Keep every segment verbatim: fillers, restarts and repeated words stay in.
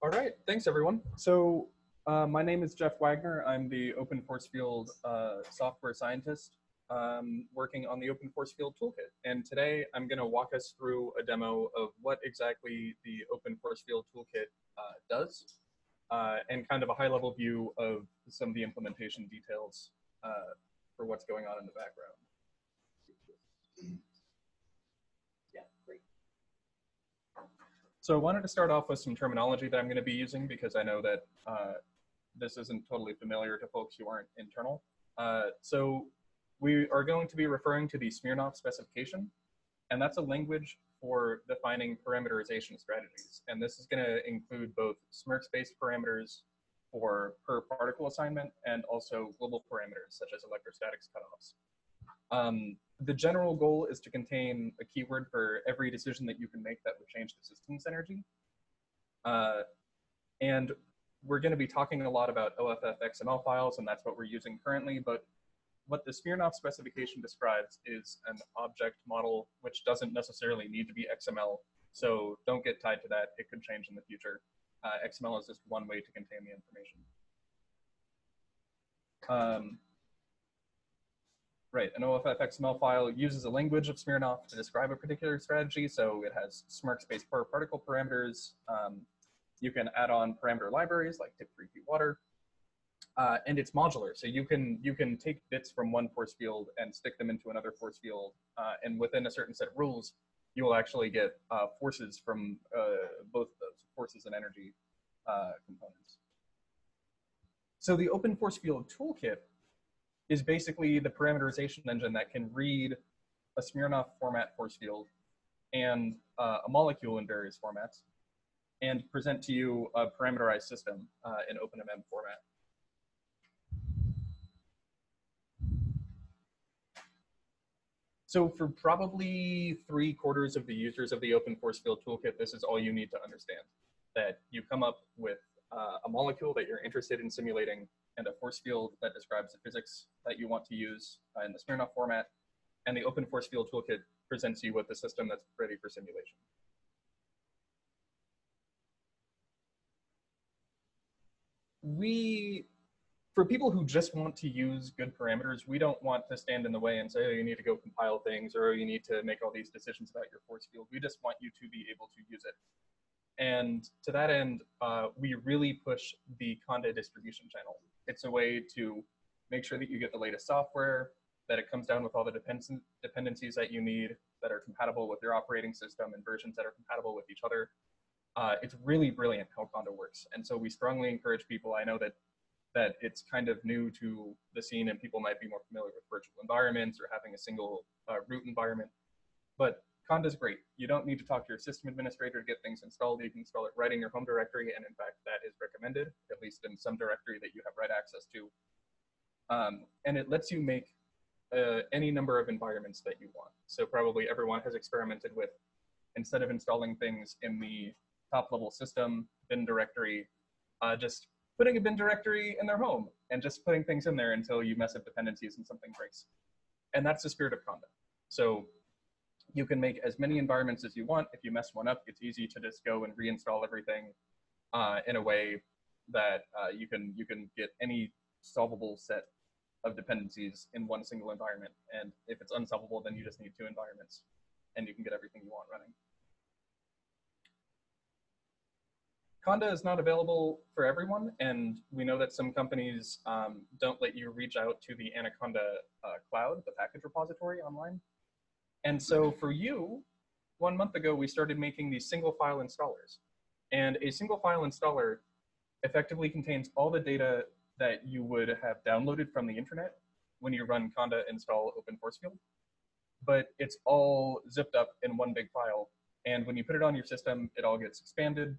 All right, thanks everyone. So uh, my name is Jeff Wagner. I'm the Open Force Field uh, software scientist um, working on the Open Force Field Toolkit. And today I'm gonna walk us through a demo of what exactly the Open Force Field Toolkit uh, does uh, and kind of a high level view of some of the implementation details uh, for what's going on in the background. So I wanted to start off with some terminology that I'm going to be using because I know that uh, this isn't totally familiar to folks who aren't internal. Uh, so we are going to be referring to the Smirnoff specification, and that's a language for defining parameterization strategies. And this is going to include both SMIRKS-based parameters for per particle assignment and also global parameters such as electrostatics cutoffs. Um, the general goal is to contain a keyword for every decision that you can make that would change the system's energy. Uh, and we're going to be talking a lot about O F F X M L files, and that's what we're using currently. But what the Smirnoff specification describes is an object model, which doesn't necessarily need to be X M L. So don't get tied to that. It could change in the future. Uh, X M L is just one way to contain the information. Um, Right, an O F F X M L file uses a language of Smirnoff to describe a particular strategy, so it has SMIRKS-based per particle parameters. Um, you can add on parameter libraries like tip three P water, uh, and it's modular, so you can you can take bits from one force field and stick them into another force field, uh, and within a certain set of rules, you will actually get uh, forces from uh, both of those forces and energy uh, components. So the Open Force Field Toolkit is basically the parameterization engine that can read a Smirnoff format force field and uh, a molecule in various formats and present to you a parameterized system uh, in OpenMM format. So for probably three quarters of the users of the Open Force Field Toolkit, this is all you need to understand, that you come up with Uh, a molecule that you're interested in simulating and a force field that describes the physics that you want to use uh, in the Smirnoff format, and the Open Force Field Toolkit presents you with a system that's ready for simulation. We, for people who just want to use good parameters, we don't want to stand in the way and say, oh, you need to go compile things, or oh, you need to make all these decisions about your force field. We just want you to be able to use it. And to that end, uh, we really push the Conda distribution channel. It's a way to make sure that you get the latest software, that it comes down with all the depend dependencies that you need that are compatible with your operating system and versions that are compatible with each other. Uh, it's really brilliant how Conda works. And so we strongly encourage people. I know that, that it's kind of new to the scene and people might be more familiar with virtual environments or having a single uh, root environment, but Conda is great. You don't need to talk to your system administrator to get things installed. You can install it right in your home directory, and in fact, that is recommended, at least in some directory that you have write access to. Um, and it lets you make uh, any number of environments that you want. So probably everyone has experimented with, instead of installing things in the top-level system bin directory, uh, just putting a bin directory in their home and just putting things in there until you mess up dependencies and something breaks. And that's the spirit of Conda. So you can make as many environments as you want. If you mess one up, it's easy to just go and reinstall everything uh, in a way that uh, you can you can get any solvable set of dependencies in one single environment. And if it's unsolvable, then you just need two environments and you can get everything you want running. Conda is not available for everyone. And we know that some companies um, don't let you reach out to the Anaconda uh, cloud, the package repository online. And so for you, one month ago, we started making these single file installers. And a single file installer effectively contains all the data that you would have downloaded from the internet when you run Conda install Open Force Field. But it's all zipped up in one big file. And when you put it on your system, it all gets expanded.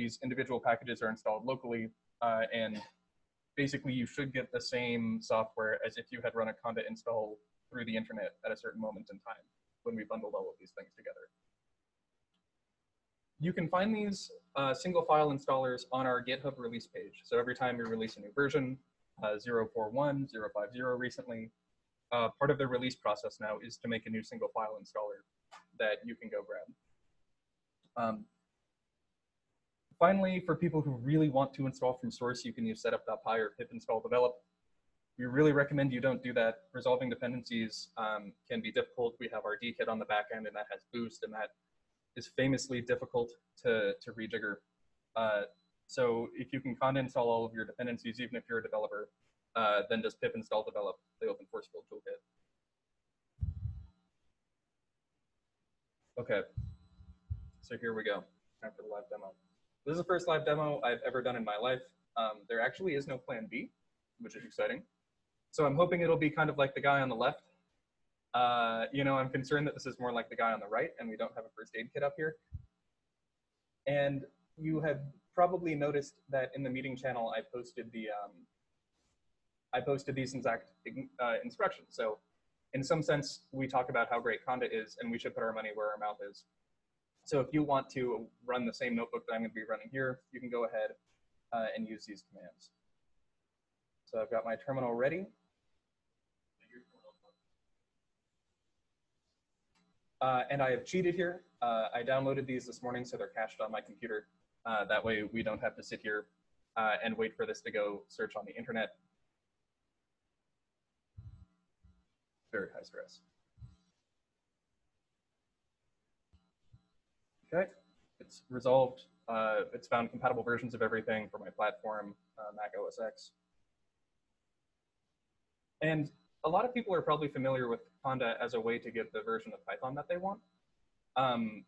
These individual packages are installed locally. Uh, and basically, you should get the same software as if you had run a Conda install through the internet at a certain moment in time when we bundled all of these things together. You can find these uh, single file installers on our GitHub release page. So every time we release a new version, uh, zero four one, zero five zero recently, uh, part of the release process now is to make a new single file installer that you can go grab. Um, Finally, for people who really want to install from source, you can use setup.py or pip install develop. We really recommend you don't do that. Resolving dependencies um, can be difficult. We have RDKit on the back end, and that has boost, and that is famously difficult to, to rejigger. Uh, so if you can con install all of your dependencies, even if you're a developer, uh, then just pip install develop the open force build toolkit. Okay, so here we go. Time for the live demo. This is the first live demo I've ever done in my life. Um, there actually is no plan B, which is exciting. So I'm hoping it'll be kind of like the guy on the left. Uh, you know, I'm concerned that this is more like the guy on the right, and we don't have a first aid kit up here. And you have probably noticed that in the meeting channel, I posted the um, I posted these exact uh, instructions. So in some sense, we talk about how great Conda is, and we should put our money where our mouth is. So if you want to run the same notebook that I'm going to be running here, you can go ahead uh, and use these commands. So I've got my terminal ready. Uh, and I have cheated here. Uh, I downloaded these this morning, so they're cached on my computer. Uh, that way we don't have to sit here uh, and wait for this to go search on the internet. Very high stress. Okay, it's resolved. Uh, it's found compatible versions of everything for my platform, uh, Mac O S X. And a lot of people are probably familiar with Conda as a way to get the version of Python that they want. Um,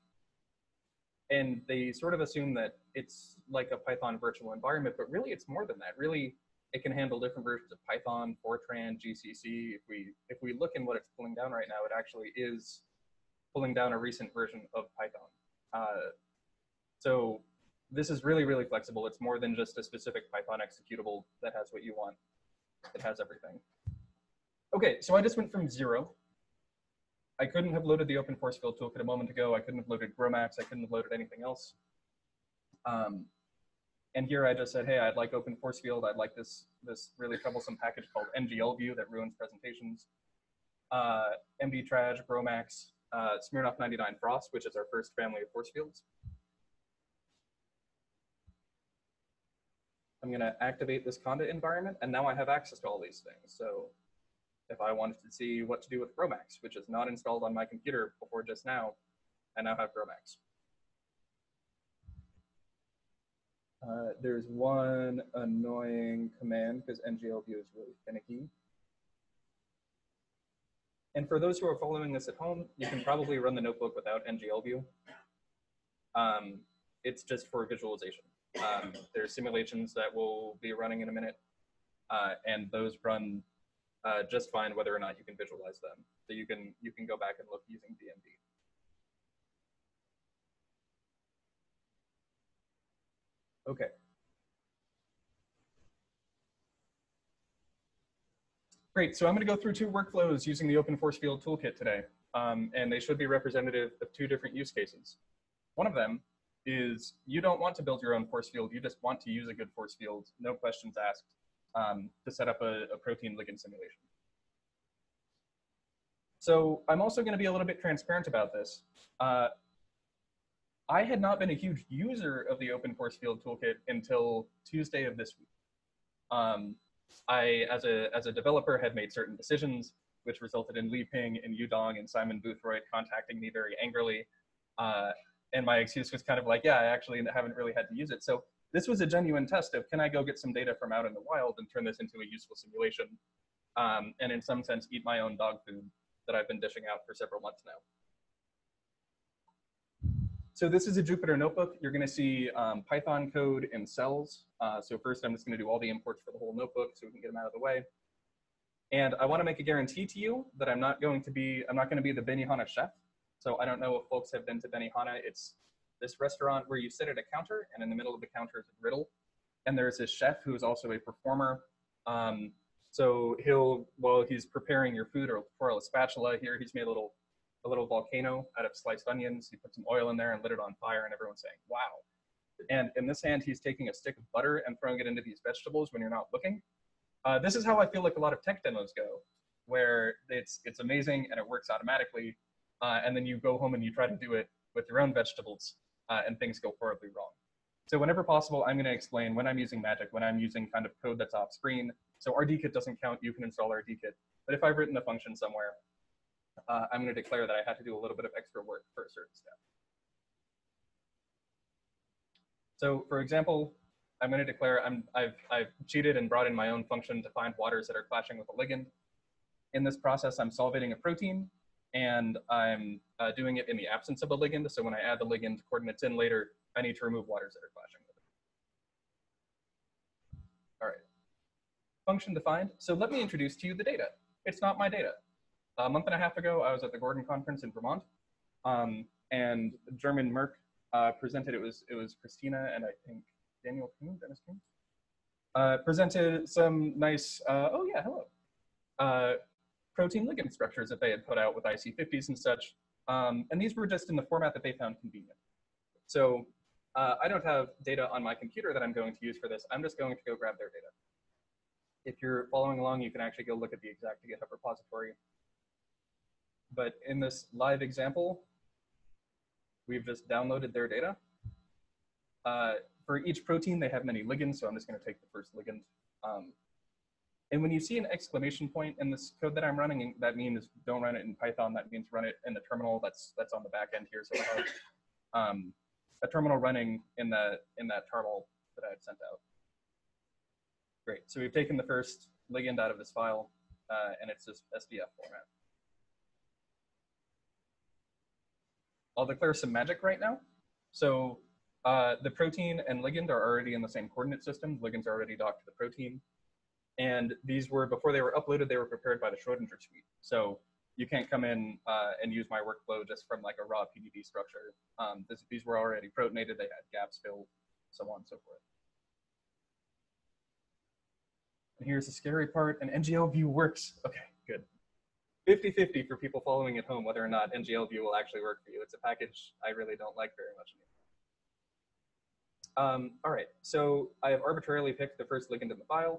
and they sort of assume that it's like a Python virtual environment, but really it's more than that. Really, it can handle different versions of Python, Fortran, G C C. If we, if we look in what it's pulling down right now, it actually is pulling down a recent version of Python. Uh, so this is really, really flexible. It's more than just a specific Python executable that has what you want. It has everything. Okay, so I just went from zero. I couldn't have loaded the open force field toolkit a moment ago. I couldn't have loaded GROMACS. I couldn't have loaded anything else. Um, and here I just said, hey, I'd like open force field. I'd like this, this really troublesome package called nglview that ruins presentations. Uh, MDTraj, GROMACS, uh, Smirnoff ninety-nine Frosst, which is our first family of force fields. I'm going to activate this Conda environment, and now I have access to all these things. So if I wanted to see what to do with GROMACS, which is not installed on my computer before just now, I now have GROMACS. Uh, there's one annoying command because nglview is really finicky. And for those who are following this at home, you can probably run the notebook without nglview. Um, it's just for visualization. Um, there are simulations that we'll be running in a minute, uh, and those run Uh, just fine whether or not you can visualize them. So you can you can go back and look using D M D. Okay. Great, so I'm gonna go through two workflows using the Open Force Field Toolkit today, um, and they should be representative of two different use cases. One of them is you don't want to build your own force field, you just want to use a good force field, no questions asked. Um, to set up a, a protein ligand simulation. So I'm also going to be a little bit transparent about this. Uh, I had not been a huge user of the Open Force Field Toolkit until Tuesday of this week. Um, I, as a, as a developer, had made certain decisions, which resulted in Li Ping and Yudong and Simon Boothroyd contacting me very angrily. Uh, and my excuse was kind of like, yeah, I actually haven't really had to use it. So this was a genuine test of, can I go get some data from out in the wild and turn this into a useful simulation, um, and in some sense eat my own dog food that I've been dishing out for several months now. So this is a Jupyter notebook. You're going to see um, Python code in cells. Uh, so first I'm just going to do all the imports for the whole notebook so we can get them out of the way. And I want to make a guarantee to you that I'm not going to be, I'm not going to be the Benihana chef. So I don't know if folks have been to Benihana. It's this restaurant where you sit at a counter, and in the middle of the counter is a griddle, and there's this chef who is also a performer. Um, so he'll, while he's preparing your food, or twirl a spatula. Here he's made a little, a little volcano out of sliced onions. He put some oil in there and lit it on fire, and everyone's saying, "Wow!" And in this hand, he's taking a stick of butter and throwing it into these vegetables when you're not looking. Uh, this is how I feel like a lot of tech demos go, where it's it's amazing and it works automatically, uh, and then you go home and you try to do it with your own vegetables. Uh, and things go horribly wrong. So whenever possible, I'm going to explain when I'm using magic, when I'm using kind of code that's off screen. So RDKit doesn't count. You can install RDKit. But if I've written a function somewhere, uh, I'm going to declare that I had to do a little bit of extra work for a certain step. So for example, I'm going to declare I'm, I've, I've cheated and brought in my own function to find waters that are clashing with a ligand. In this process, I'm solvating a protein, and I'm uh, doing it in the absence of a ligand. So when I add the ligand coordinates in later, I need to remove waters that are clashing with it. All right, function defined. So let me introduce to you the data. It's not my data. A month and a half ago, I was at the Gordon conference in Vermont, um, and German Merck uh, presented. It was it was Christina and I think Daniel Kuhn, Dennis Kuhn, uh, presented some nice. Uh, oh yeah, hello. Uh, protein ligand structures that they had put out with I C fifties and such, um, and these were just in the format that they found convenient. So uh, I don't have data on my computer that I'm going to use for this. I'm just going to go grab their data. If you're following along, you can actually go look at the exact GitHub repository. But in this live example, we've just downloaded their data. Uh, for each protein, they have many ligands, so I'm just going to take the first ligand. Um, And when you see an exclamation point in this code that I'm running, that means don't run it in Python. That means run it in the terminal that's that's on the back end here. So I have um, a terminal running in the in that tarball that I had sent out. Great. So we've taken the first ligand out of this file, uh, and it's just S D F format. I'll declare some magic right now. So uh, the protein and ligand are already in the same coordinate system. Ligands are already docked to the protein. And these were, before they were uploaded, they were prepared by the Schrodinger suite. So you can't come in uh, and use my workflow just from like a raw P D B structure. Um, this, these were already protonated, they had gaps filled, so on and so forth. And here's the scary part, an nglview works. Okay, good. fifty fifty for people following at home, whether or not nglview will actually work for you. It's a package I really don't like very much anymore. Um, all right, so I have arbitrarily picked the first ligand in the file.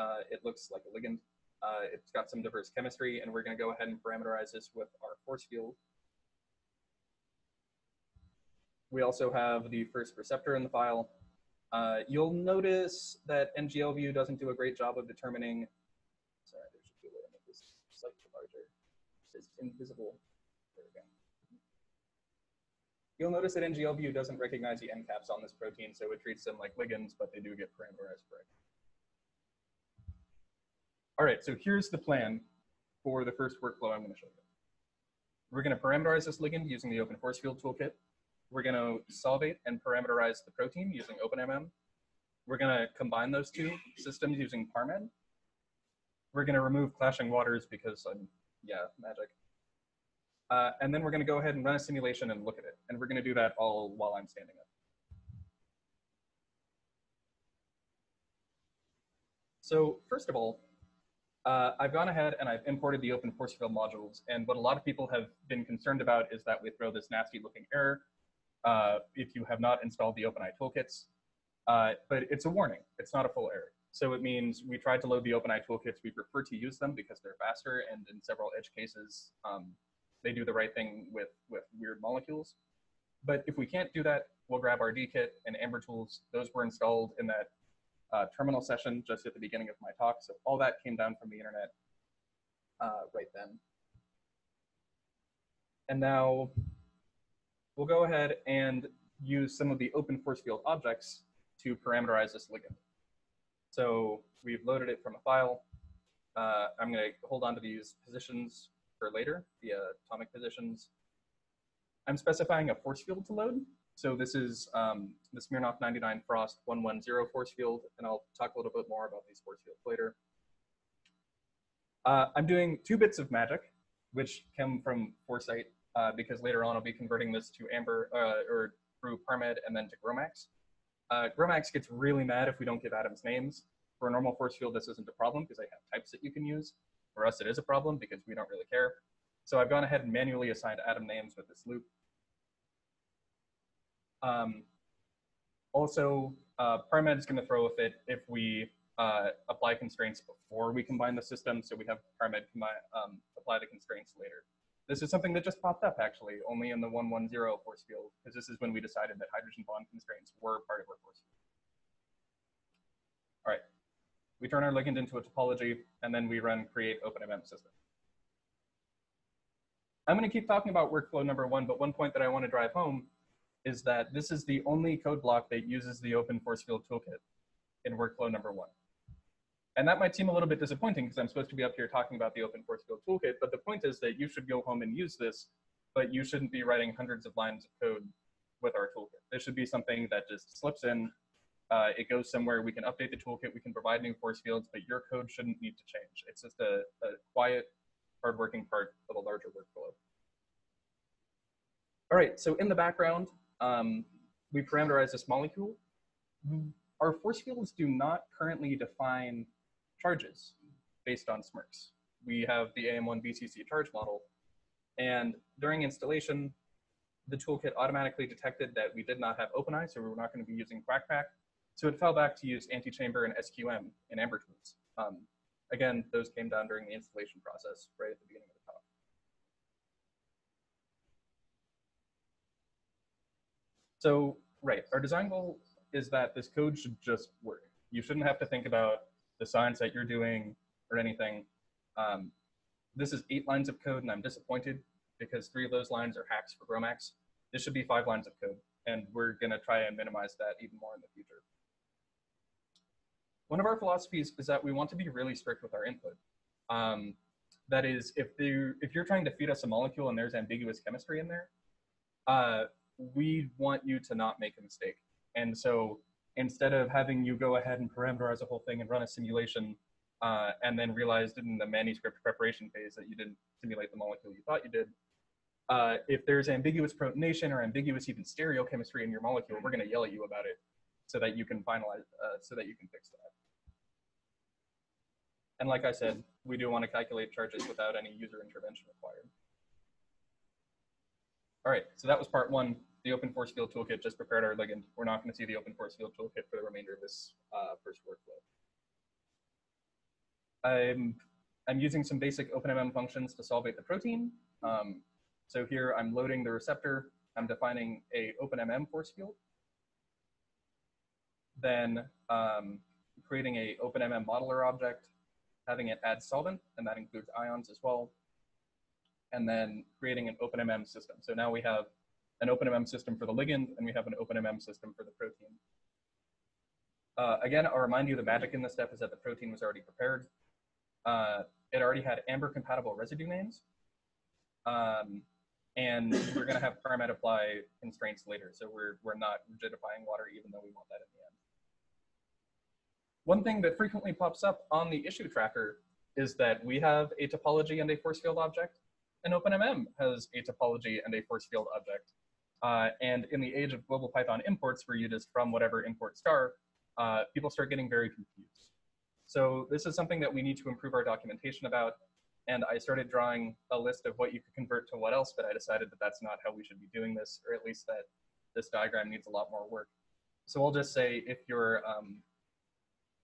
Uh, it looks like a ligand. Uh, it's got some diverse chemistry, and we're going to go ahead and parameterize this with our force field. We also have the first receptor in the file. Uh, you'll notice that nglview doesn't do a great job of determining. Sorry, there should be a way to make this slightly larger. It's invisible. There we go. You'll notice that nglview doesn't recognize the endcaps on this protein, so it treats them like ligands, but they do get parameterized correctly. All right, so here's the plan for the first workflow I'm going to show you. We're going to parameterize this ligand using the Open Force Field Toolkit. We're going to solvate and parameterize the protein using OpenMM. We're going to combine those two systems using ParmEd. We're going to remove clashing waters because, I'm, yeah, magic. Uh, and then we're going to go ahead and run a simulation and look at it. And we're going to do that all while I'm standing up. So first of all, Uh, I've gone ahead and I've imported the open force field modules, and what a lot of people have been concerned about is that we throw this nasty looking error uh, if you have not installed the OpenEye toolkits, uh, but it's a warning, it's not a full error. So it means we tried to load the OpenEye toolkits, we prefer to use them because they're faster, and in several edge cases, um, they do the right thing with, with weird molecules. But if we can't do that, we'll grab our RDKit and AmberTools. Those were installed in that Uh, terminal session just at the beginning of my talk. So all that came down from the internet uh, right then. And now we'll go ahead and use some of the open force field objects to parameterize this ligand. So we've loaded it from a file. Uh, I'm going to hold on to these positions for later, the atomic positions. I'm specifying a force field to load. So this is um, the Smirnoff ninety-nine Frosst one one zero force field, and I'll talk a little bit more about these force fields later. Uh, I'm doing two bits of magic, which come from Foresight, uh, because later on I'll be converting this to Amber, uh, or through ParmEd and then to GROMACS. Uh, GROMACS gets really mad if we don't give atoms names. For a normal force field, this isn't a problem because they have types that you can use. For us, it is a problem because we don't really care. So I've gone ahead and manually assigned atom names with this loop. Um, also, uh, ParmEd is going to throw a fit if we uh, apply constraints before we combine the system, so we have ParmEd um, apply the constraints later. This is something that just popped up actually, only in the one ten force field, because this is when we decided that hydrogen bond constraints were part of our force field. All right, we turn our ligand into a topology and then we run create OpenMM system. I'm gonna keep talking about workflow number one, but one point that I wanna drive home is that this is the only code block that uses the open force field toolkit in workflow number one. And that might seem a little bit disappointing because I'm supposed to be up here talking about the open force field toolkit, but the point is that you should go home and use this, but you shouldn't be writing hundreds of lines of code with our toolkit. There should be something that just slips in, uh, it goes somewhere, we can update the toolkit, we can provide new force fields, but your code shouldn't need to change. It's just a, a quiet, hardworking part of a larger workflow. All right, so in the background, um, we parameterize this molecule. Our force fields do not currently define charges based on SMIRKS. We have the A M one B C C charge model, and during installation, the toolkit automatically detected that we did not have OpenEye, so we were not going to be using QuackPack, so it fell back to use antichamber and S Q M in AmberTools. Um, again, those came down during the installation process right at the beginning of the talk. So, right, our design goal is that this code should just work. You shouldn't have to think about the science that you're doing or anything. Um, this is eight lines of code and I'm disappointed because three of those lines are hacks for GROMACS. This should be five lines of code and we're gonna try and minimize that even more in the future. One of our philosophies is that we want to be really strict with our input. Um, that is, if, if you're trying to feed us a molecule and there's ambiguous chemistry in there, uh, we want you to not make a mistake. And so, instead of having you go ahead and parameterize the whole thing and run a simulation uh, and then realized in the manuscript preparation phase that you didn't simulate the molecule you thought you did, uh, if there's ambiguous protonation or ambiguous even stereochemistry in your molecule, we're going to yell at you about it so that you can finalize, uh, so that you can fix that. And like I said, we do want to calculate charges without any user intervention required. All right, so that was part one. The open force field toolkit just prepared our ligand. We're not going to see the open force field toolkit for the remainder of this uh, first workflow. I'm, I'm using some basic OpenMM functions to solvate the protein. Um, so here I'm loading the receptor. I'm defining a OpenMM force field. Then um, creating a OpenMM modeler object, having it add solvent, and that includes ions as well. And then creating an OpenMM system. So now we have an OpenMM system for the ligand, and we have an OpenMM system for the protein. Uh, again, I'll remind you the magic in this step is that the protein was already prepared. Uh, it already had amber compatible residue names. Um, and we're gonna have ParmEd apply constraints later. So we're, we're not rigidifying water even though we want that in the end. One thing that frequently pops up on the issue tracker is that we have a topology and a force field object, and OpenMM has a topology and a force field object. Uh, and in the age of global Python imports where you just from whatever import star, uh, people start getting very confused. So this is something that we need to improve our documentation about. And I started drawing a list of what you could convert to what else, but I decided that that's not how we should be doing this, or at least that this diagram needs a lot more work. So I'll just say if your, um,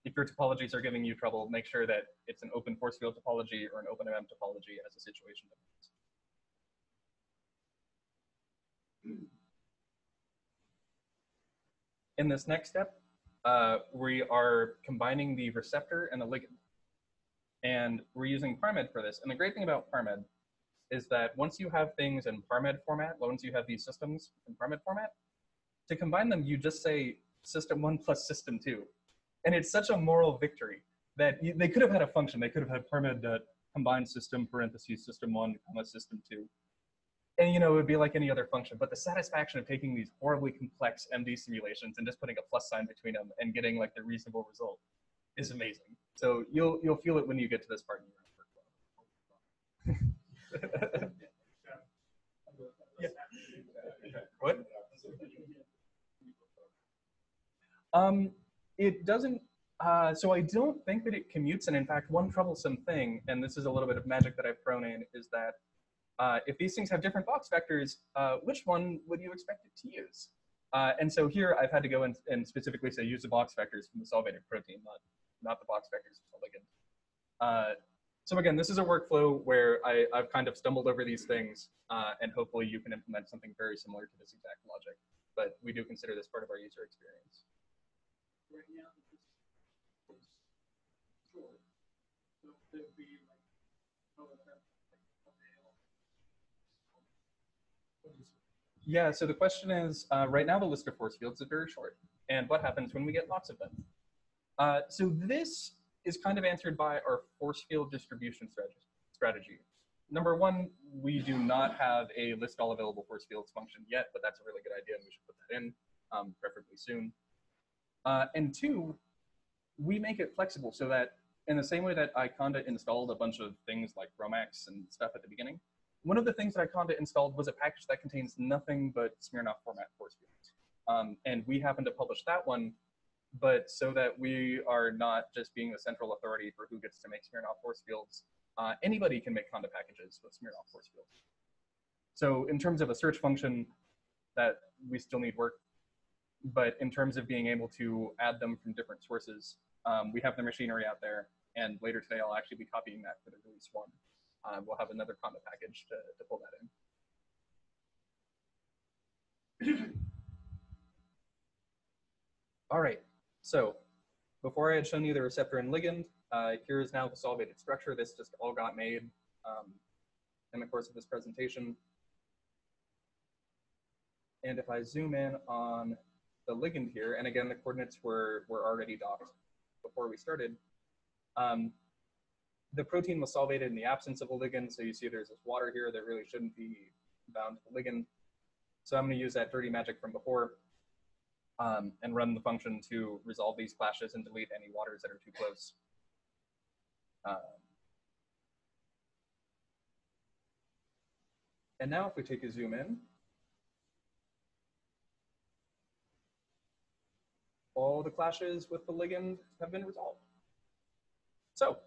if your topologies are giving you trouble, make sure that it's an open force field topology or an OpenMM topology as a situation difference. In this next step, uh, we are combining the receptor and the ligand. And we're using ParmEd for this. And the great thing about ParmEd is that once you have things in ParmEd format, once you have these systems in ParmEd format, to combine them, you just say system one plus system two. And it's such a moral victory that you, they could have had a function. They could have had ParmEd dot combined system parentheses system one comma system two. And you know, it would be like any other function, but the satisfaction of taking these horribly complex M D simulations and just putting a plus sign between them and getting like the reasonable result is amazing. So you'll you'll feel it when you get to this part in your own workflow. Yeah. What? Um, it doesn't. Uh, so I don't think that it commutes, and in fact, one troublesome thing, and this is a little bit of magic that I've thrown in, is that. Uh, if these things have different box vectors, uh, which one would you expect it to use? Uh, and so here I've had to go and, and specifically say use the box vectors from the solvated protein, not, not the box vectors from the ligand. Uh, So again, this is a workflow where I, I've kind of stumbled over these things, uh, and hopefully you can implement something very similar to this exact logic. But we do consider this part of our user experience. Right now, this is short. So there would be like, oh, yeah, so the question is, uh, right now the list of force fields is very short. And what happens when we get lots of them? Uh, so this is kind of answered by our force field distribution strategy. Number one, we do not have a list all available force fields function yet, but that's a really good idea and we should put that in, um, preferably soon. Uh, and two, we make it flexible so that in the same way that Anaconda installed a bunch of things like GROMACS and stuff at the beginning, one of the things that Anaconda installed was a package that contains nothing but Smirnoff format force fields. Um, and we happen to publish that one, but so that we are not just being the central authority for who gets to make Smirnoff force fields, uh, anybody can make Conda packages with Smirnoff force fields. So in terms of a search function, that we still need work, but in terms of being able to add them from different sources, um, we have the machinery out there, and later today I'll actually be copying that for the release one. Uh, we'll have another Conda package to, to pull that in. All right, so before I had shown you the receptor and ligand, uh, here is now the solvated structure. This just all got made um, in the course of this presentation. And if I zoom in on the ligand here, and again, the coordinates were, were already docked before we started. Um, The protein was solvated in the absence of a ligand, so you see there's this water here that really shouldn't be bound to the ligand. So I'm going to use that dirty magic from before um, and run the function to resolve these clashes and delete any waters that are too close. Um, and now if we take a zoom in, all the clashes with the ligand have been resolved. So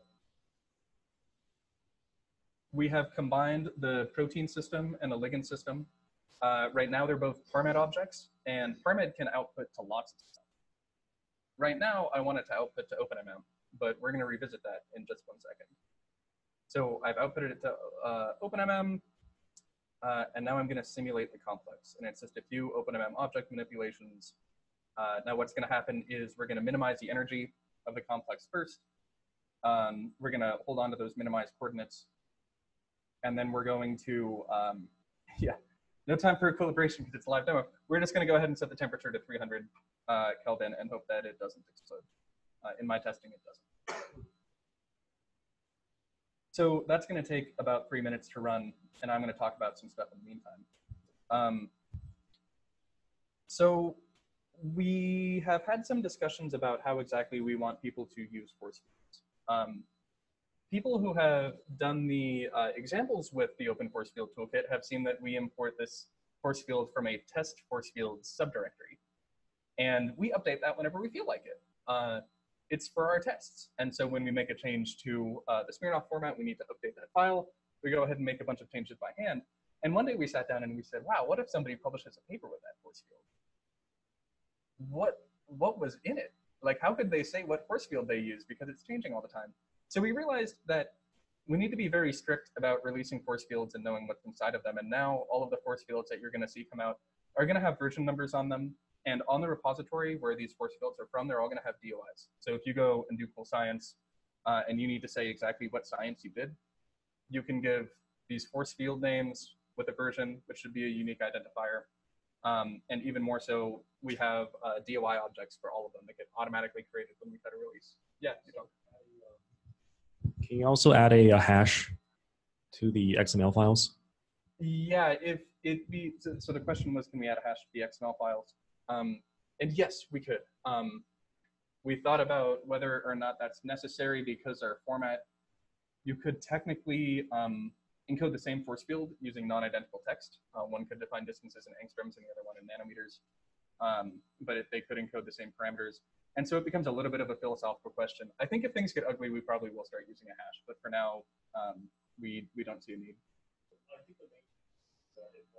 we have combined the protein system and the ligand system. Uh, right now, they're both ParmEd objects, and ParmEd can output to lots of stuff. Right now, I want it to output to OpenMM, but we're going to revisit that in just one second. So I've outputted it to uh, OpenMM, uh, and now I'm going to simulate the complex. And it's just a few OpenMM object manipulations. Uh, now, what's going to happen is we're going to minimize the energy of the complex first. Um, we're going to hold on to those minimized coordinates. And then we're going to, um, yeah, no time for calibration because it's a live demo. We're just going to go ahead and set the temperature to three hundred uh, Kelvin and hope that it doesn't explode. Uh, in my testing, it doesn't. So that's going to take about three minutes to run, and I'm going to talk about some stuff in the meantime. Um, so we have had some discussions about how exactly we want people to use force fields. Um, People who have done the uh, examples with the Open Force Field Toolkit have seen that we import this force field from a test force field subdirectory. And we update that whenever we feel like it. Uh, it's for our tests. And so when we make a change to uh, the Smirnoff format, we need to update that file. We go ahead and make a bunch of changes by hand. And one day we sat down and we said, wow, what if somebody publishes a paper with that force field? What, what was in it? Like, how could they say what force field they use? Because it's changing all the time. So we realized that we need to be very strict about releasing force fields and knowing what's inside of them. And now all of the force fields that you're going to see come out are going to have version numbers on them. And on the repository where these force fields are from, they're all going to have D O Is. So if you go and do cool science uh, and you need to say exactly what science you did, you can give these force field names with a version, which should be a unique identifier. Um, and even more so, we have uh, D O I objects for all of them that get automatically created when we try to release. Yeah, you know. Can you also add a, a hash to the X M L files? Yeah, if it be, so, so the question was, can we add a hash to the X M L files? Um, and yes, we could. Um, we thought about whether or not that's necessary because our format, you could technically um, encode the same force field using non-identical text. Uh, one could define distances in angstroms and the other one in nanometers, um, but it, they could encode the same parameters. And so it becomes a little bit of a philosophical question. I think if things get ugly, we probably will start using a hash. But for now, um, we we don't see a need.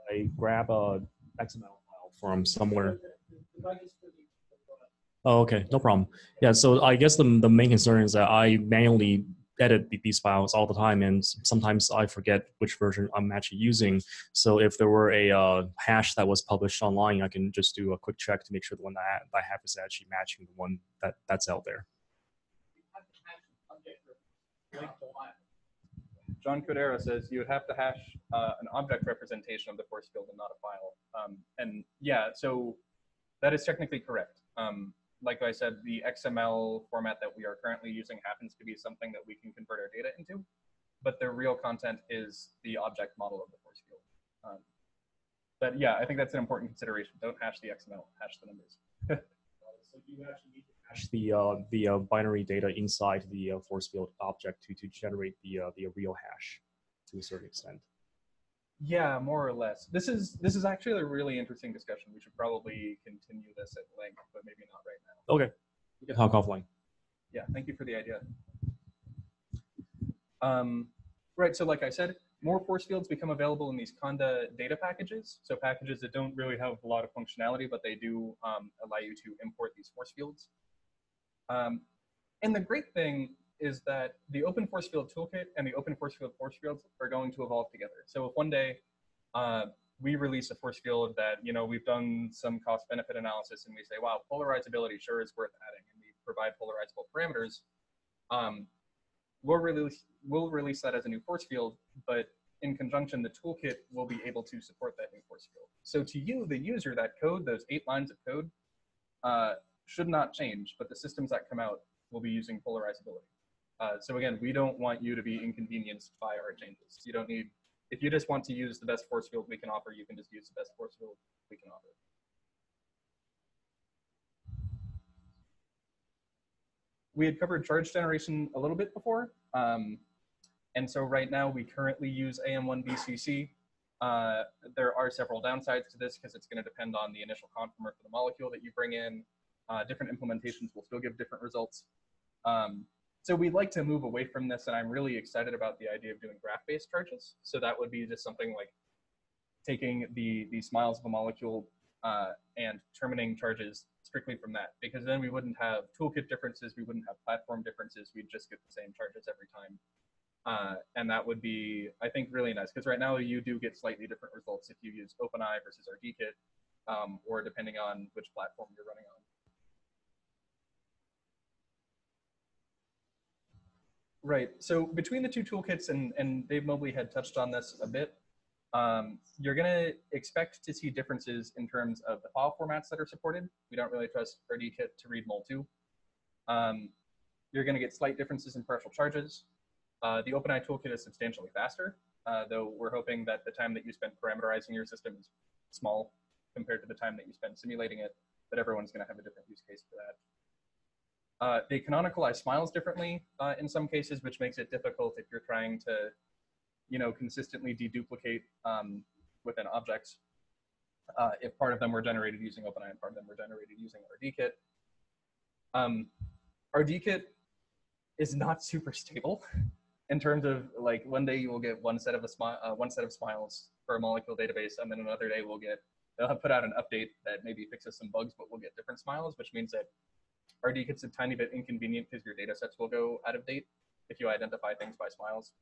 I grab a X M L file from somewhere. Oh, okay, no problem. Yeah, so I guess the the main concern is that I manually edit these files all the time, and sometimes I forget which version I'm actually using. So if there were a uh, hash that was published online, I can just do a quick check to make sure the one that I have is actually matching the one that, that's out there. John Chodera says you would have to hash uh, an object representation of the force field and not a file. Um, and yeah, so that is technically correct. Um, like I said, the X M L format that we are currently using happens to be something that we can convert our data into, but the real content is the object model of the force field. Um, but yeah, I think that's an important consideration. Don't hash the X M L, hash the numbers. So you actually need to hash the uh, the uh, binary data inside the uh, force field object to to generate the uh, the real hash to a certain extent. Yeah, more or less. This is this is actually a really interesting discussion. We should probably continue this at length, but maybe not right now. Okay, we can talk offline. Yeah, thank you for the idea. Um, right. So, like I said, more force fields become available in these Conda data packages. So packages that don't really have a lot of functionality, but they do um, allow you to import these force fields. Um, and the great thing is that the Open Force Field Toolkit and the Open Force Field force fields are going to evolve together. So if one day uh, we release a force field that, you know, we've done some cost benefit analysis and we say, wow, polarizability sure is worth adding, and we provide polarizable parameters, um, we'll release, we'll release that as a new force field, but in conjunction, the toolkit will be able to support that new force field. So to you, the user, that code, those eight lines of code, uh, should not change, but the systems that come out will be using polarizability. Uh, so again, we don't want you to be inconvenienced by our changes. You don't need, if you just want to use the best force field we can offer, you can just use the best force field we can offer. We had covered charge generation a little bit before. Um, and so right now we currently use A M one B C C. Uh, there are several downsides to this because it's going to depend on the initial conformer for the molecule that you bring in. Uh, different implementations will still give different results. Um, so we'd like to move away from this, and I'm really excited about the idea of doing graph-based charges. So that would be just something like taking the, the smiles of a molecule uh, and determining charges strictly from that, because then we wouldn't have toolkit differences, we wouldn't have platform differences, we'd just get the same charges every time. Uh, and that would be, I think, really nice, because right now you do get slightly different results if you use OpenEye versus RDKit, um, or depending on which platform you're running on. Right, so between the two toolkits, and, and Dave Mobley had touched on this a bit, Um, you're gonna expect to see differences in terms of the file formats that are supported. We don't really trust RDKit to read mol two. Um, you're gonna get slight differences in partial charges. Uh, the OpenEye toolkit is substantially faster, uh, though we're hoping that the time that you spend parameterizing your system is small compared to the time that you spend simulating it, but everyone's gonna have a different use case for that. Uh, they canonicalize smiles differently uh, in some cases, which makes it difficult if you're trying to you know, consistently deduplicate um, within objects. Uh, if part of them were generated using OpenEye and part of them were generated using RDKit. Um, RDKit is not super stable in terms of, like, one day you will get one set of a smile, uh, one set of smiles for a molecule database, and then another day we'll get, they'll put out an update that maybe fixes some bugs, but we'll get different smiles, which means that RDKit's a tiny bit inconvenient because your data sets will go out of date if you identify things by smiles.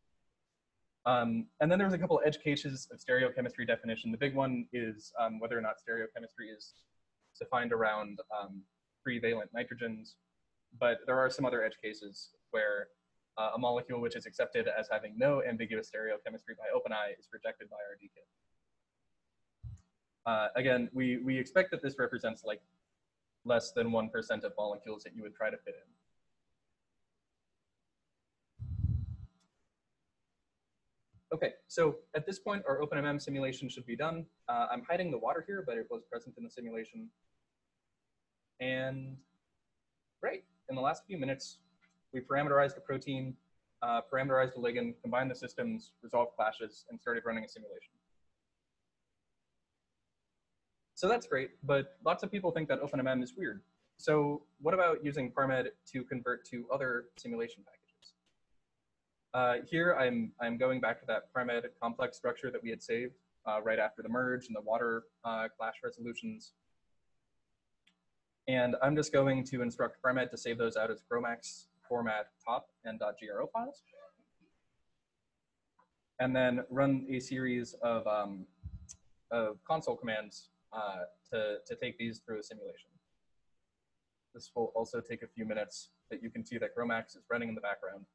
Um, and then there's a couple edge cases of stereochemistry definition. The big one is um, whether or not stereochemistry is defined around um, free valent nitrogens. But there are some other edge cases where uh, a molecule which is accepted as having no ambiguous stereochemistry by OpenEye is rejected by RDKit. Uh, again, we, we expect that this represents like less than one percent of molecules that you would try to fit in. Okay, so at this point, our OpenMM simulation should be done. Uh, I'm hiding the water here, but it was present in the simulation. And great, in the last few minutes, we parameterized a protein, uh, parameterized a ligand, combined the systems, resolved clashes, and started running a simulation. So that's great, but lots of people think that OpenMM is weird. So what about using ParmEd to convert to other simulation packages? Uh, here, I'm, I'm going back to that ParmEd complex structure that we had saved uh, right after the merge and the water uh, clash resolutions. And I'm just going to instruct ParmEd to save those out as GROMACS format top and .gro files, and then run a series of, um, of console commands uh, to, to take these through a simulation. This will also take a few minutes, but you can see that GROMACS is running in the background.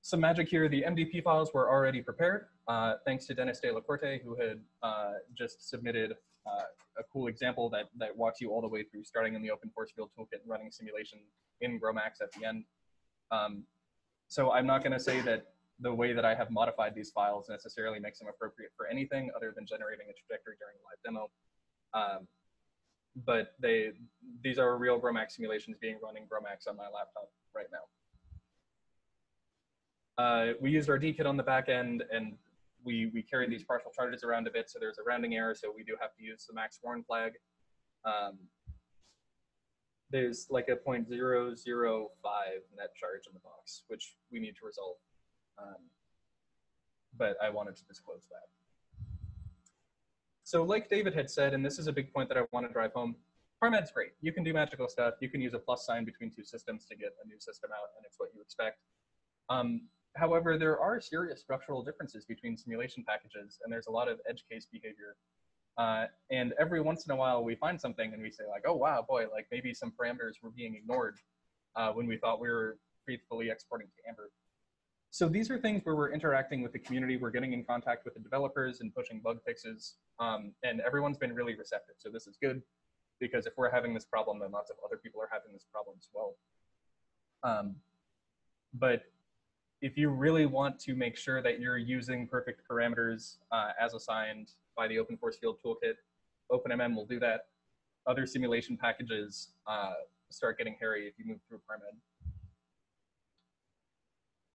Some magic here, the M D P files were already prepared, uh, thanks to Dennis De La Corte, who had uh, just submitted uh, a cool example that, that walks you all the way through starting in the open force field toolkit and running simulation in GROMACS at the end. Um, so I'm not gonna say that the way that I have modified these files necessarily makes them appropriate for anything other than generating a trajectory during a live demo. Um, but they, these are real GROMACS simulations being run in GROMACS on my laptop right now. Uh, we used our RDKit on the back end, and we, we carried these partial charges around a bit, so there's a rounding error, so we do have to use the max warn flag. Um, there's like a point zero zero five net charge in the box, which we need to resolve, um, but I wanted to disclose that. So like David had said, and this is a big point that I want to drive home, ParmEd's great. You can do magical stuff. You can use a plus sign between two systems to get a new system out, and it's what you expect. Um, However, there are serious structural differences between simulation packages, and there's a lot of edge case behavior. Uh, and every once in a while, we find something and we say like, oh, wow, boy, like maybe some parameters were being ignored uh, when we thought we were faithfully exporting to Amber. So these are things where we're interacting with the community, we're getting in contact with the developers and pushing bug fixes, um, and everyone's been really receptive. So this is good, because if we're having this problem, then lots of other people are having this problem as well. Um, but if you really want to make sure that you're using perfect parameters uh, as assigned by the Open Force Field Toolkit, OpenMM will do that. Other simulation packages uh, start getting hairy if you move through ParmEd.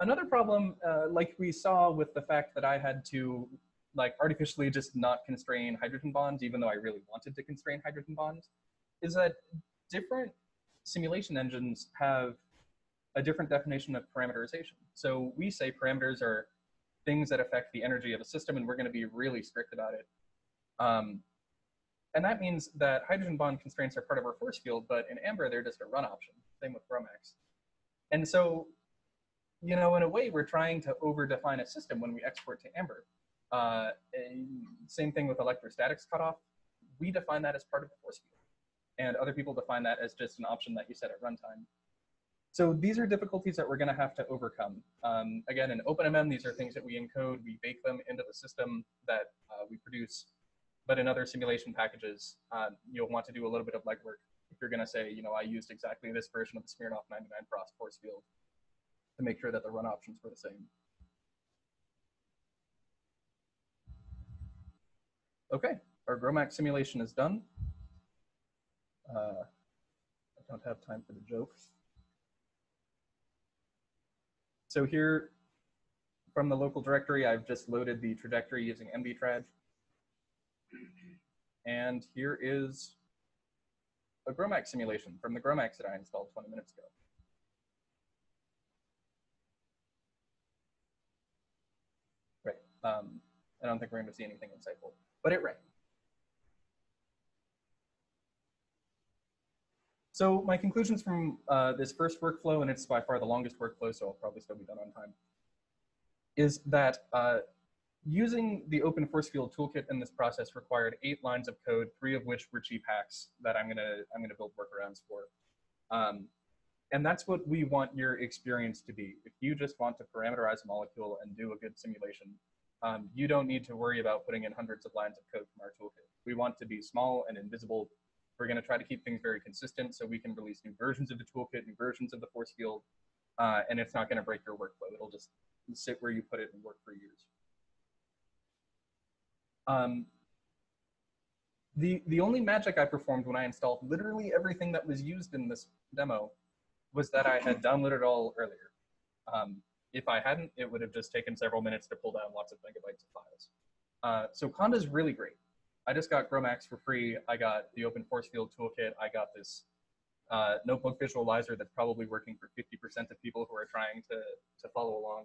Another problem, uh, like we saw with the fact that I had to like artificially just not constrain hydrogen bonds, even though I really wanted to constrain hydrogen bonds, is that different simulation engines have a different definition of parameterization. So we say parameters are things that affect the energy of a system, and we're going to be really strict about it. Um, and that means that hydrogen bond constraints are part of our force field, but in Amber, they're just a run option, same with GROMACS. And so, you know, in a way, we're trying to over-define a system when we export to Amber. Uh, same thing with electrostatics cutoff. We define that as part of the force field, and other people define that as just an option that you set at runtime. So these are difficulties that we're going to have to overcome. Um, again, in OpenMM, these are things that we encode, we bake them into the system that uh, we produce. But in other simulation packages, uh, you'll want to do a little bit of legwork if you're going to say, you know, I used exactly this version of the Smirnoff ninety-nine Frosst force field to make sure that the run options were the same. Okay, our GROMACS simulation is done. Uh, I don't have time for the joke. So here, from the local directory, I've just loaded the trajectory using MDTraj. And here is a GROMACS simulation from the GROMACS that I installed twenty minutes ago. Right, um, I don't think we're gonna see anything insightful, but it ran. So my conclusions from uh, this first workflow, and it's by far the longest workflow, so I'll probably still be done on time, is that uh, using the Open Force Field Toolkit in this process required eight lines of code, three of which were cheap hacks that I'm gonna I'm gonna build workarounds for, um, and that's what we want your experience to be. If you just want to parameterize a molecule and do a good simulation, um, you don't need to worry about putting in hundreds of lines of code from our toolkit. We want to be small and invisible. We're going to try to keep things very consistent so we can release new versions of the toolkit, new versions of the force field, uh, and it's not going to break your workflow. It'll just sit where you put it and work for years. Um, the, the only magic I performed when I installed literally everything that was used in this demo was that I had downloaded it all earlier. Um, if I hadn't, it would have just taken several minutes to pull down lots of megabytes of files. Uh, so Conda's really great. I just got GROMACS for free. I got the Open Force Field Toolkit. I got this uh, notebook visualizer that's probably working for fifty percent of people who are trying to, to follow along.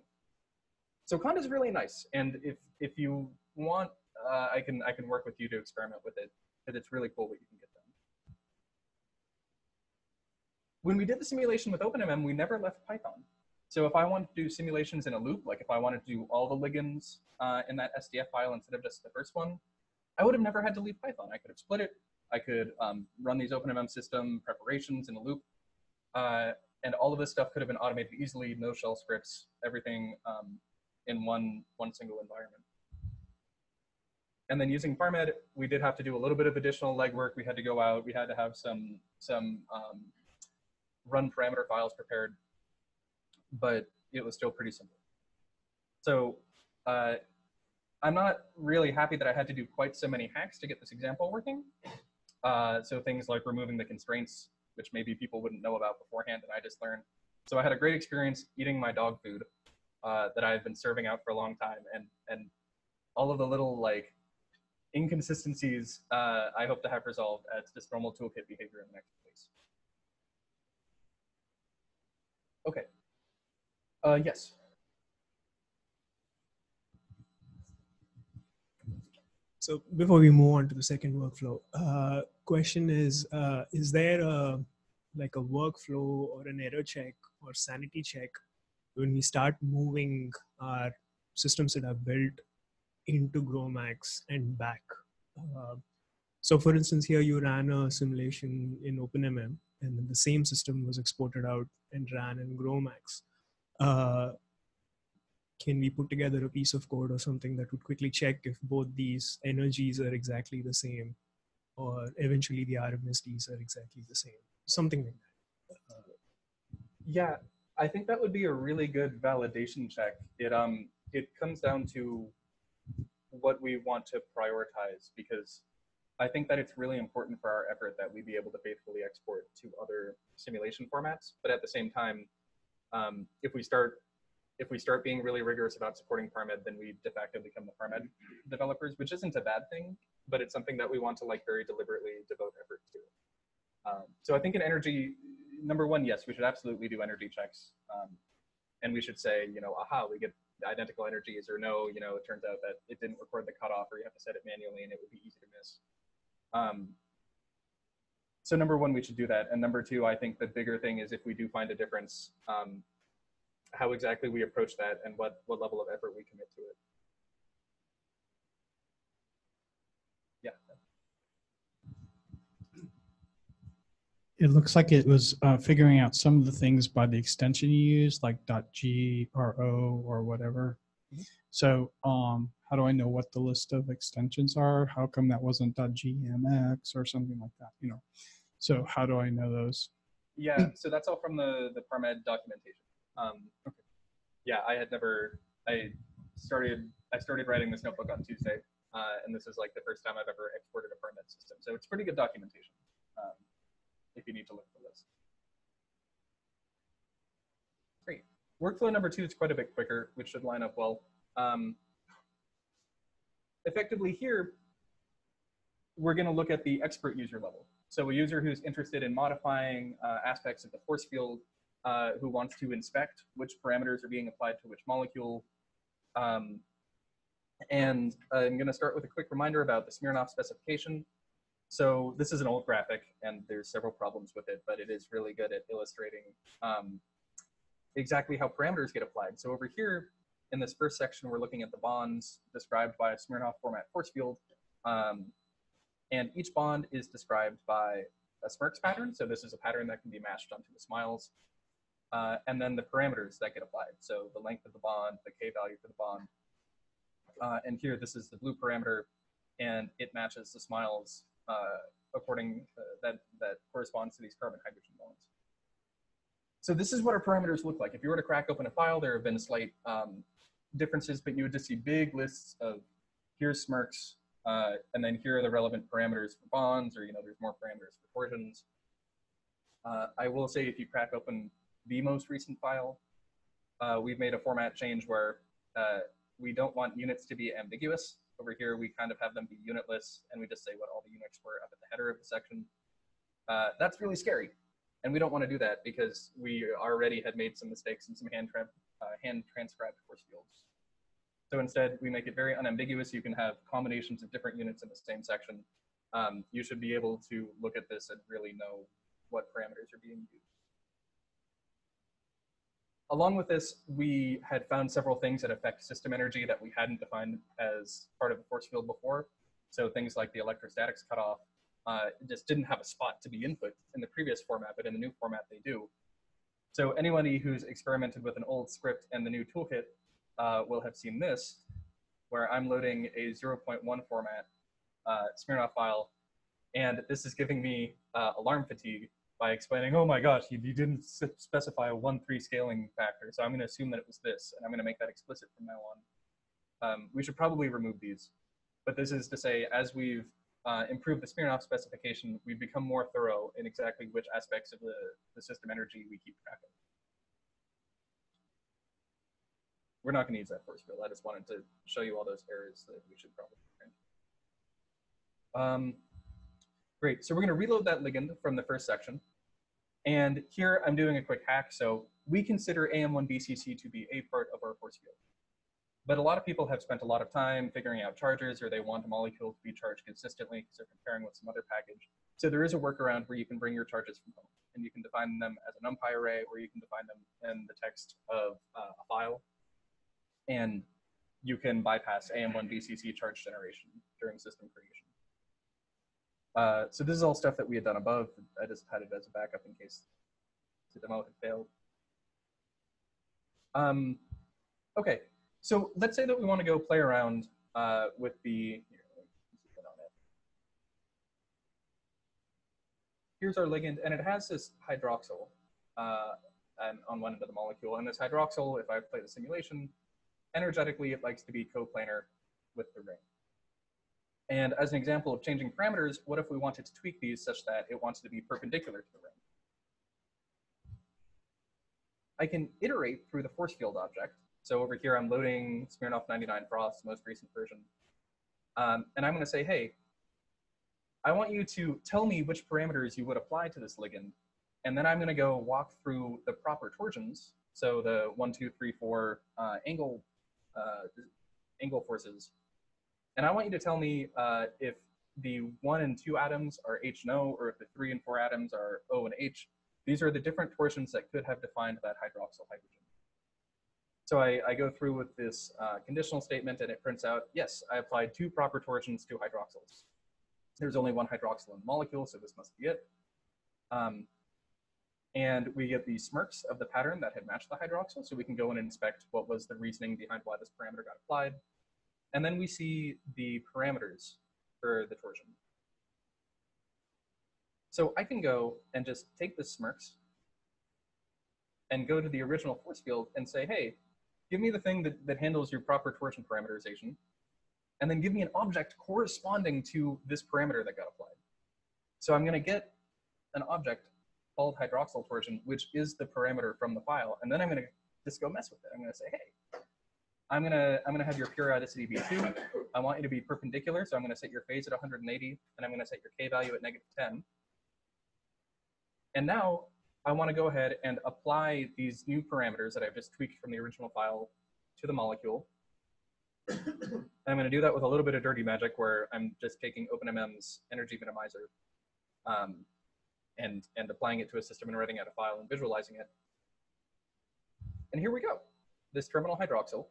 So Conda is really nice, and if if you want, uh, I can I can work with you to experiment with it, because it's really cool what you can get done. when we did the simulation with OpenMM, we never left Python. So if I wanted to do simulations in a loop, like if I wanted to do all the ligands uh, in that S D F file instead of just the first one, I would have never had to leave Python. I could have split it. I could um, run these OpenMM system preparations in a loop. Uh, and all of this stuff could have been automated easily, no shell scripts, everything um, in one, one single environment. And then using ParmEd, we did have to do a little bit of additional legwork. We had to go out. We had to have some, some um, run parameter files prepared, but it was still pretty simple. So uh, I'm not really happy that I had to do quite so many hacks to get this example working. Uh, so things like removing the constraints, which maybe people wouldn't know about beforehand that I just learned. So I had a great experience eating my dog food uh, that I've been serving out for a long time, and, and all of the little like inconsistencies uh, I hope to have resolved as just normal toolkit behavior in the next place. Okay. Uh, yes. So before we move on to the second workflow, uh, question is, uh, is there a, like a workflow or an error check or sanity check when we start moving our systems that are built into GROMACS and back? Uh, so for instance, here you ran a simulation in OpenMM and then the same system was exported out and ran in GROMACS. Uh, can we put together a piece of code or something that would quickly check if both these energies are exactly the same, or eventually the R M S Ds are exactly the same, something like that? Uh, yeah, I think that would be a really good validation check. It, um, it comes down to what we want to prioritize, because I think that it's really important for our effort that we be able to faithfully export to other simulation formats, but at the same time, Um, if we start, if we start being really rigorous about supporting ParmEd, then we de facto become the ParmEd developers, which isn't a bad thing, but it's something that we want to like very deliberately devote effort to. Um, so I think in energy, number one, yes, we should absolutely do energy checks, um, and we should say, you know, aha, we get identical energies, or no, you know, it turns out that it didn't record the cutoff, or you have to set it manually, and it would be easy to miss. Um, So number one, we should do that. And number two, I think the bigger thing is if we do find a difference, um, how exactly we approach that and what, what level of effort we commit to it. Yeah. It looks like it was uh, figuring out some of the things by the extension you use, like .g or o or whatever. Mm-hmm. So um, how do I know what the list of extensions are? How come that wasn't .gmx or something like that, you know? So how do I know those? Yeah, so that's all from the, the ParmEd documentation. Um, okay. Yeah, I had never, I started I started writing this notebook on Tuesday, uh, and this is like the first time I've ever exported a ParmEd system. So it's pretty good documentation um, if you need to look for this. Great. Workflow number two is quite a bit quicker, which should line up well. Um, effectively here, we're going to look at the expert user level. So a user who's interested in modifying uh, aspects of the force field, uh, who wants to inspect which parameters are being applied to which molecule. Um, and I'm going to start with a quick reminder about the Smirnoff specification. So this is an old graphic, and there's several problems with it, but it is really good at illustrating um, exactly how parameters get applied. So over here in this first section, we're looking at the bonds described by a Smirnoff format force field. Um, And each bond is described by a SMIRKS pattern. So this is a pattern that can be matched onto the SMILES. Uh, and then the parameters that get applied. So the length of the bond, the K value for the bond. Uh, and here, this is the blue parameter, and it matches the SMILES uh, according uh, that, that corresponds to these carbon hydrogen bonds. So this is what our parameters look like. If you were to crack open a file, there have been slight um, differences, but you would just see big lists of here's SMIRKS, Uh, and then here are the relevant parameters for bonds, or, you know, there's more parameters for torsions. Uh, I will say if you crack open the most recent file, uh, we've made a format change where uh, we don't want units to be ambiguous. Over here, we kind of have them be unitless, and we just say what all the units were up at the header of the section. Uh, that's really scary, and we don't want to do that because we already had made some mistakes in some hand, tra uh, hand transcribed force fields. So instead, we make it very unambiguous. You can have combinations of different units in the same section. Um, you should be able to look at this and really know what parameters are being used. Along with this, we had found several things that affect system energy that we hadn't defined as part of the force field before. So things like the electrostatics cutoff uh, just didn't have a spot to be input in the previous format, but in the new format they do. So anybody who's experimented with an old script and the new toolkit uh, will have seen this, where I'm loading a zero point one format uh, Smirnoff file, and this is giving me uh, alarm fatigue by explaining, oh my gosh, you, you didn't specify a one three scaling factor, so I'm going to assume that it was this, and I'm going to make that explicit from now on. Um, we should probably remove these, but this is to say, as we've uh, improved the Smirnoff specification, we've become more thorough in exactly which aspects of the, the system energy we keep track of. We're not going to use that force field. I just wanted to show you all those areas that we should probably change. Um, Great, so we're going to reload that ligand from the first section. And here I'm doing a quick hack. So we consider A M one B C C to be a part of our force field. But a lot of people have spent a lot of time figuring out charges, or they want a molecule to be charged consistently because they're comparing with some other package. So there is a workaround where you can bring your charges from home, and you can define them as an NumPy array, or you can define them in the text of uh, a file. And you can bypass A M one B C C charge generation during system creation. Uh, so this is all stuff that we had done above. I just had it as a backup in case the demo had failed. Um, okay, so let's say that we want to go play around uh, with the, here, here's our ligand, and it has this hydroxyl uh, and on one end of the molecule. And this hydroxyl, if I play the simulation, energetically, it likes to be coplanar with the ring. And as an example of changing parameters, what if we wanted to tweak these such that it wants to be perpendicular to the ring? I can iterate through the force field object. So over here, I'm loading Smirnoff ninety-nine Frosst, most recent version. Um, and I'm going to say, hey, I want you to tell me which parameters you would apply to this ligand. And then I'm going to go walk through the proper torsions. So the one, two, three, four uh, angle Uh, angle forces. And I want you to tell me uh, if the one and two atoms are H and O, or if the three and four atoms are O and H. These are the different torsions that could have defined that hydroxyl hydrogen. So I, I go through with this uh, conditional statement, and it prints out, yes, I applied two proper torsions to hydroxyls. There's only one hydroxyl in the molecule, so this must be it. Um, And we get the SMIRKS of the pattern that had matched the hydroxyl, so we can go and inspect what was the reasoning behind why this parameter got applied. And then we see the parameters for the torsion. So I can go and just take this SMIRKS and go to the original force field and say, hey, give me the thing that, that handles your proper torsion parameterization, and then give me an object corresponding to this parameter that got applied. So I'm gonna get an object called hydroxyl torsion, which is the parameter from the file, and then I'm going to just go mess with it. I'm going to say, hey, I'm going to I'm going to have your periodicity be two. I want you to be perpendicular, so I'm going to set your phase at one hundred eighty, and I'm going to set your k value at negative ten. And now I want to go ahead and apply these new parameters that I've just tweaked from the original file to the molecule. And I'm going to do that with a little bit of dirty magic, where I'm just taking OpenMM's energy minimizer. Um, And, and applying it to a system and writing out a file and visualizing it. And here we go, this terminal hydroxyl.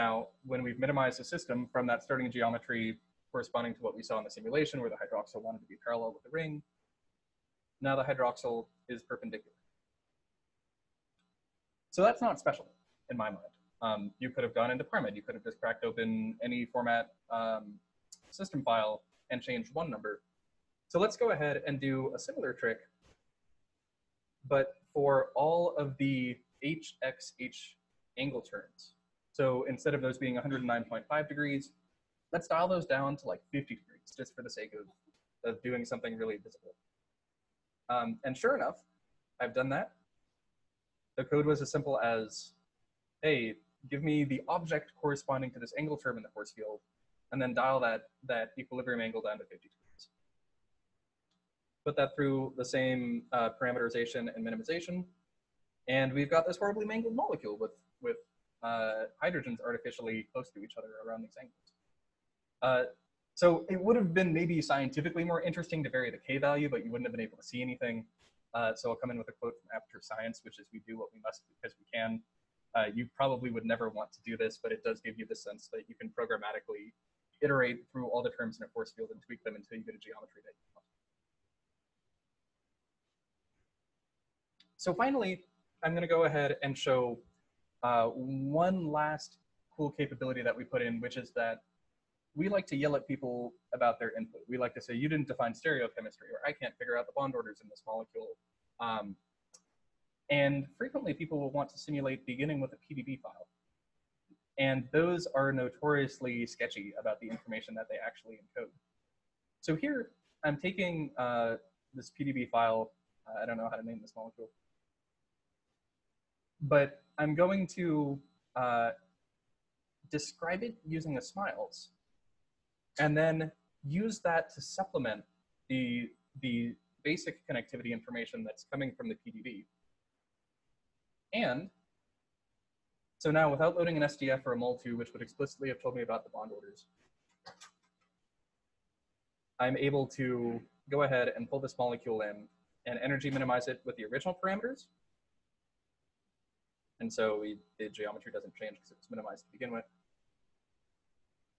Now, when we've minimized the system from that starting geometry corresponding to what we saw in the simulation, where the hydroxyl wanted to be parallel with the ring, now the hydroxyl is perpendicular. So that's not special in my mind. Um, you could have gone into ParmEd. You could have just cracked open any format um, system file and changed one number. So let's go ahead and do a similar trick, but for all of the H X H angle turns. So instead of those being one hundred nine point five degrees, let's dial those down to like fifty degrees, just for the sake of, of doing something really visible. Um, and sure enough, I've done that. The code was as simple as, hey, give me the object corresponding to this angle term in the force field, and then dial that, that equilibrium angle down to fifty degrees. Put that through the same uh, parameterization and minimization, and we've got this horribly mangled molecule with, with uh, hydrogens artificially close to each other around these angles. Uh, so it would have been maybe scientifically more interesting to vary the k value, but you wouldn't have been able to see anything. Uh, so I'll come in with a quote from Aperture Science, which is, "We do what we must because we can." Uh, you probably would never want to do this, but it does give you the sense that you can programmatically iterate through all the terms in a force field and tweak them until you get a geometry that you want. So finally, I'm going to go ahead and show uh, one last cool capability that we put in, which is that we like to yell at people about their input. We like to say, "You didn't define stereochemistry," or "I can't figure out the bond orders in this molecule." Um, and frequently people will want to simulate beginning with a P D B file. And those are notoriously sketchy about the information that they actually encode. So here I'm taking uh, this P D B file. Uh, I don't know how to name this molecule, but I'm going to uh, describe it using a smiles, and then use that to supplement the, the basic connectivity information that's coming from the P D B. And so now, without loading an S D F or a mol two, which would explicitly have told me about the bond orders, I'm able to go ahead and pull this molecule in and energy minimize it with the original parameters. And so we, the geometry doesn't change because it was minimized to begin with.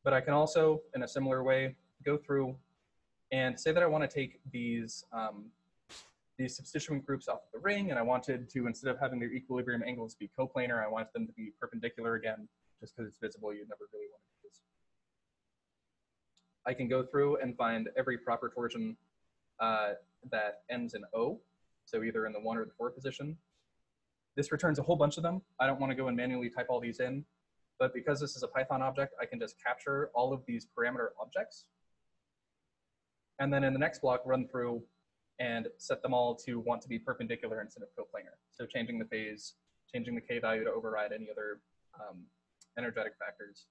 But I can also, in a similar way, go through and say that I want to take these, um, these substituent groups off of the ring, and I wanted to, instead of having their equilibrium angles be coplanar, I want them to be perpendicular again, just because it's visible, you'd never really want to do this. I can go through and find every proper torsion uh, that ends in O, so either in the one or the four position. This returns a whole bunch of them. I don't want to go and manually type all these in, but because this is a Python object, I can just capture all of these parameter objects. And then in the next block, run through and set them all to want to be perpendicular instead of coplanar. So changing the phase, changing the K value to override any other um, energetic factors.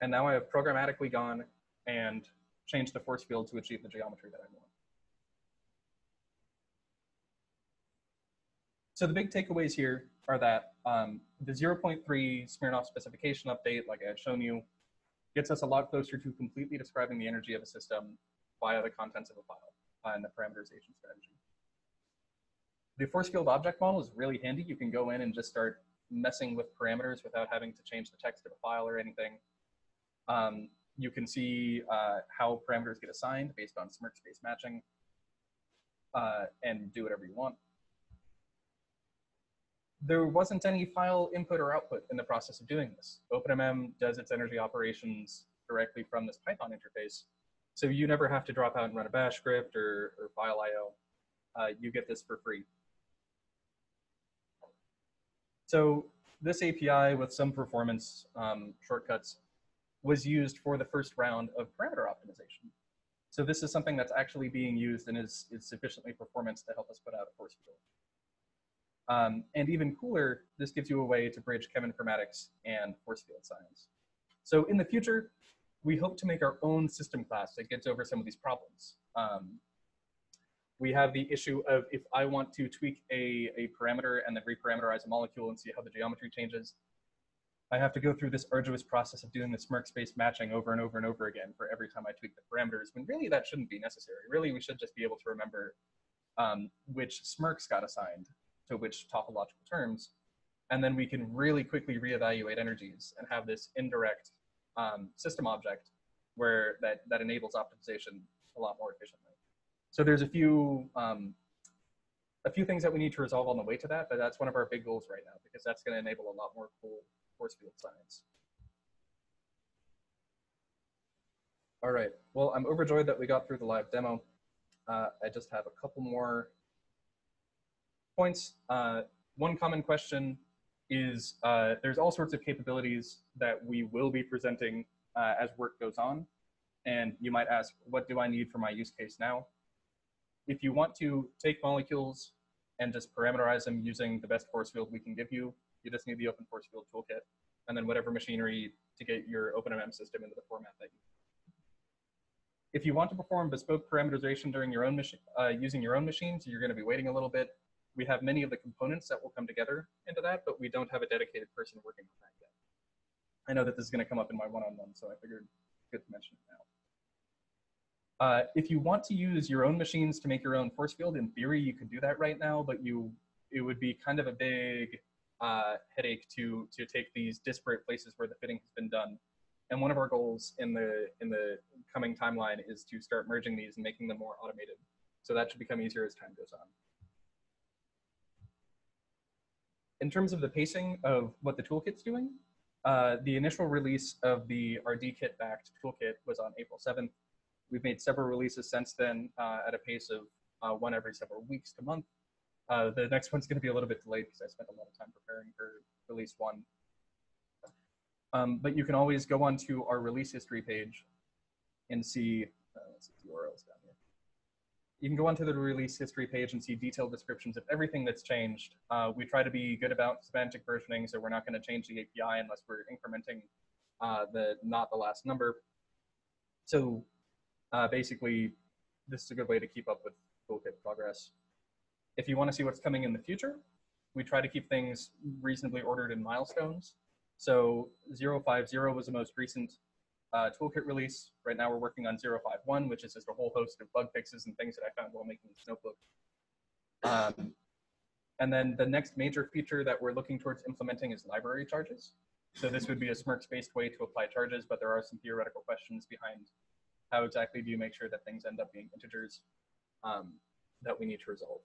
And now I have programmatically gone and changed the force field to achieve the geometry that I want. So the big takeaways here are that um, the zero point three Smirnoff specification update, like I had shown you, gets us a lot closer to completely describing the energy of a system via the contents of a file uh, and the parameterization strategy. The force field object model is really handy. You can go in and just start messing with parameters without having to change the text of a file or anything. Um, you can see uh, how parameters get assigned based on SMIRKS space matching uh, and do whatever you want. There wasn't any file input or output in the process of doing this. OpenMM does its energy operations directly from this Python interface. So you never have to drop out and run a bash script or, or file I O. Uh, you get this for free. So this A P I, with some performance um, shortcuts, was used for the first round of parameter optimization. So this is something that's actually being used and is, is sufficiently performance to help us put out a force field. Um, and even cooler, this gives you a way to bridge cheminformatics and force field science. So in the future, we hope to make our own system class that gets over some of these problems. Um, we have the issue of, if I want to tweak a, a parameter and then reparameterize a molecule and see how the geometry changes, I have to go through this arduous process of doing the SMIRKS space matching over and over and over again for every time I tweak the parameters, when really that shouldn't be necessary. Really, we should just be able to remember um, which SMIRKS got assigned to which topological terms, and then we can really quickly reevaluate energies and have this indirect um, system object where that, that enables optimization a lot more efficiently. So there's a few, um, a few things that we need to resolve on the way to that, but that's one of our big goals right now, because that's gonna enable a lot more cool force field science. All right, well, I'm overjoyed that we got through the live demo. Uh, I just have a couple more points. Uh, one common question is uh, there's all sorts of capabilities that we will be presenting uh, as work goes on. And you might ask, what do I need for my use case now? If you want to take molecules and just parameterize them using the best force field we can give you, you just need the Open Force Field Toolkit and then whatever machinery to get your OpenMM system into the format that you need. If you want to perform bespoke parameterization during your own machine, uh, using your own machine, so you're going to be waiting a little bit. We have many of the components that will come together into that, but we don't have a dedicated person working on that yet. I know that this is going to come up in my one-on-one, so I figured it's good to mention it now. Uh, if you want to use your own machines to make your own force field, in theory, you could do that right now, but you it would be kind of a big uh, headache to to take these disparate places where the fitting has been done. And one of our goals in the in the coming timeline is to start merging these and making them more automated. So that should become easier as time goes on. In terms of the pacing of what the toolkit's doing, uh, the initial release of the RDKit backed toolkit was on April seventh. We've made several releases since then uh, at a pace of uh, one every several weeks to month. Uh, the next one's gonna be a little bit delayed because I spent a lot of time preparing for release one. Um, but you can always go onto our release history page and see, uh, let's see if the U R L's down here. You can go onto the release history page and see detailed descriptions of everything that's changed. Uh, we try to be good about semantic versioning, so we're not gonna change the A P I unless we're incrementing uh, the not the last number. So uh, basically, this is a good way to keep up with toolkit progress. If you wanna see what's coming in the future, we try to keep things reasonably ordered in milestones. So zero five zero was the most recent uh, toolkit release. Right now we're working on zero five one, which is just a whole host of bug fixes and things that I found while making this notebook. Um, and then the next major feature that we're looking towards implementing is library charges. So this would be a SMIRKS-based way to apply charges, but there are some theoretical questions behind how exactly do you make sure that things end up being integers um, that we need to resolve.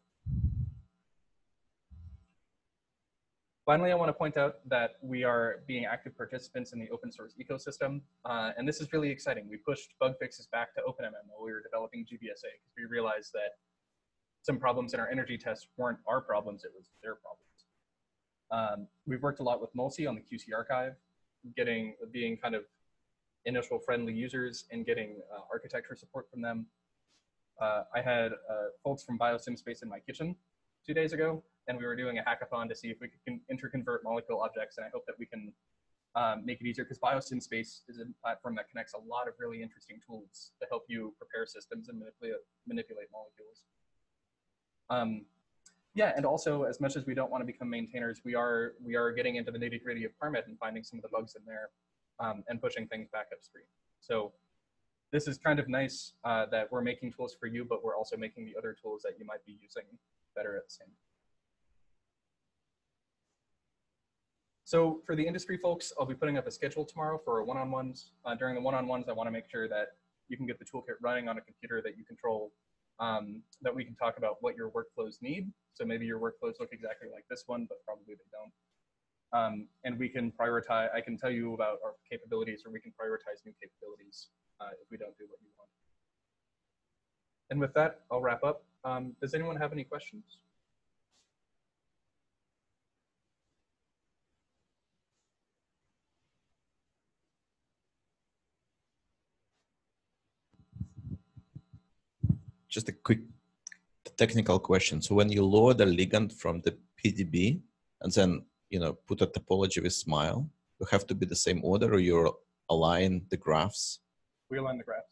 Finally, I want to point out that we are being active participants in the open source ecosystem, uh, and this is really exciting. We pushed bug fixes back to OpenMM while we were developing G B S A because we realized that some problems in our energy tests weren't our problems, it was their problems. Um, we've worked a lot with MolSSI on the Q C Archive, getting being kind of initial friendly users and getting uh, architecture support from them. Uh, I had uh, folks from BioSimSpace in my kitchen two days ago, and we were doing a hackathon to see if we can interconvert molecule objects, and I hope that we can um, make it easier, because BioSimSpace is a platform that connects a lot of really interesting tools to help you prepare systems and manipulate, manipulate molecules. Um, yeah, and also, as much as we don't want to become maintainers, we are, we are getting into the nitty-gritty of ParmEd and finding some of the bugs in there um, and pushing things back upstream. So this is kind of nice uh, that we're making tools for you, but we're also making the other tools that you might be using better at the same time. So for the industry folks, I'll be putting up a schedule tomorrow for one-on-ones. Uh, during the one-on-ones, I want to make sure that you can get the toolkit running on a computer that you control, um, that we can talk about what your workflows need. So maybe your workflows look exactly like this one, but probably they don't. Um, and we can prioritize, I can tell you about our capabilities, or we can prioritize new capabilities uh, if we don't do what you want. And with that, I'll wrap up. Um, does anyone have any questions? Just a quick technical question. So when you lower the ligand from the P D B and then, you know, put a topology with smile, you have to be the same order, or you align the graphs? We align the graphs.